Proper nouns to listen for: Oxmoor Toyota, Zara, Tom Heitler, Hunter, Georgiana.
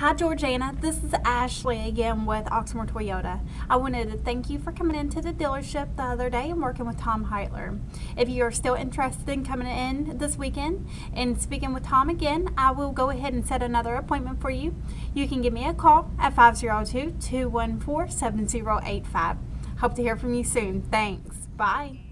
Hi Georgiana, this is Ashley again with Oxmoor Toyota. I wanted to thank you for coming into the dealership the other day and working with Tom Heitler. If you are still interested in coming in this weekend and speaking with Tom again, I will go ahead and set another appointment for you. You can give me a call at 502-214-7085. Hope to hear from you soon. Thanks. Bye.